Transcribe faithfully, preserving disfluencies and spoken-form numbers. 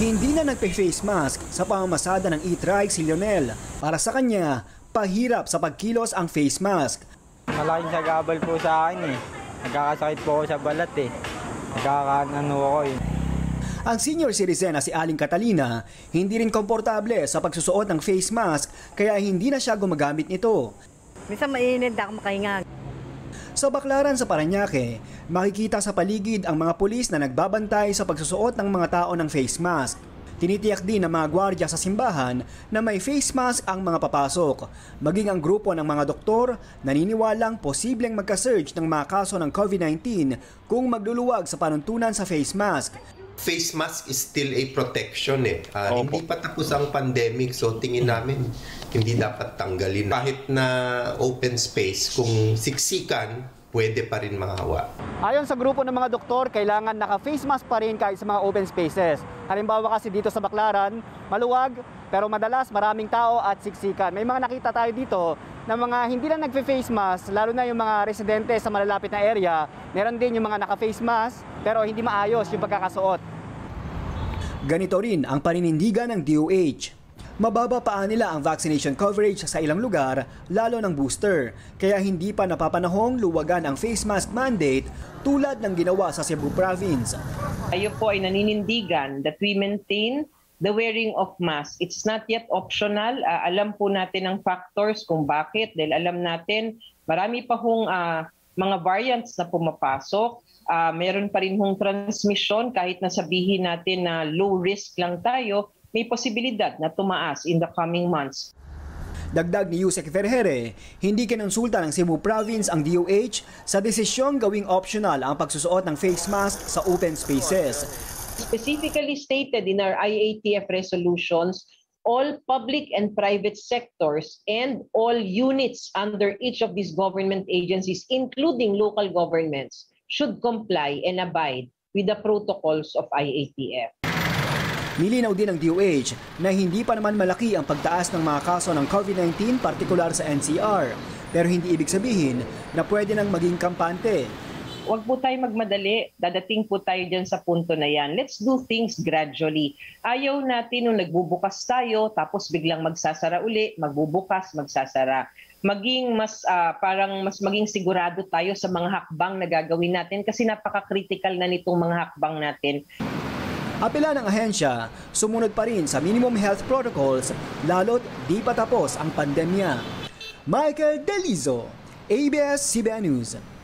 Hindi na nagpe-face mask sa pamamasada ng e-trike si Lionel. Para sa kanya, pahirap sa pagkilos ang face mask. Malaking sagabal po sa akin eh. Nagkakasakit po ako sa balat eh. Nagkakaano ako eh. Ang senior si Rizena si Aling Catalina, hindi rin komportable sa pagsusuot ng face mask kaya hindi na siya gumagamit nito. Minsan mainit, di ako makahinga. Sa Baklaran sa Paranaque, makikita sa paligid ang mga pulis na nagbabantay sa pagsusuot ng mga tao ng face mask. Tinitiyak din ng mga gwardiya sa simbahan na may face mask ang mga papasok. Maging ang grupo ng mga doktor, naniniwalang posibleng magka-surge ng mga kaso ng COVID nineteen kung magluluwag sa panuntunan sa face mask. Face mask is still a protection eh. Uh, hindi pa tapos ang pandemic, so tingin namin hindi dapat tanggalin. Kahit na open space, kung siksikan, pwede pa rin mahawa. Ayon sa grupo ng mga doktor, kailangan naka-face mask pa rin kahit sa mga open spaces. Halimbawa kasi dito sa Baklaran, maluwag pero madalas maraming tao at siksikan. May mga nakita tayo dito na mga hindi na nagfe-face mask, lalo na yung mga residente sa malalapit na area. Meron din yung mga naka-face mask pero hindi maayos yung pagkakasuot. Ganito rin ang paninindigan ng D O H. Mababa pa nila ang vaccination coverage sa ilang lugar, lalo ng booster. Kaya hindi pa napapanahong luwagan ang face mask mandate tulad ng ginawa sa Cebu province. Ayun po ay naninindigan that we maintain the wearing of mask. It's not yet optional. Uh, alam po natin ang factors kung bakit. Dahil alam natin marami pa hong uh, mga variants na pumapasok. Uh, meron pa rin hong transmission kahit nasabihin natin na low risk lang tayo. May posibilidad na tumaas in the coming months. Dagdag ni Usec Ferreira, hindi kinonsulta ng Cebu Province ang D O H sa desisyong gawing optional ang pagsusuot ng face mask sa open spaces. Specifically stated in our I A T F resolutions, all public and private sectors and all units under each of these government agencies, including local governments, should comply and abide with the protocols of I A T F. Nilinaw din ng D O H na hindi pa naman malaki ang pagtaas ng mga kaso ng COVID nineteen partikular sa N C R. Pero hindi ibig sabihin na pwede nang maging kampante. Huwag po tayo magmadali. Dadating po tayo dyan sa punto na yan. Let's do things gradually. Ayaw natin nung nagbubukas tayo tapos biglang magsasara uli, magbubukas, magsasara. Maging mas uh, parang mas maging sigurado tayo sa mga hakbang na gagawin natin kasi napaka-critical na nitong mga hakbang natin. Apela ng ahensya, sumunod pa rin sa minimum health protocols lalo't di pa tapos ang pandemya. Michael Delizo, A B S-C B N News.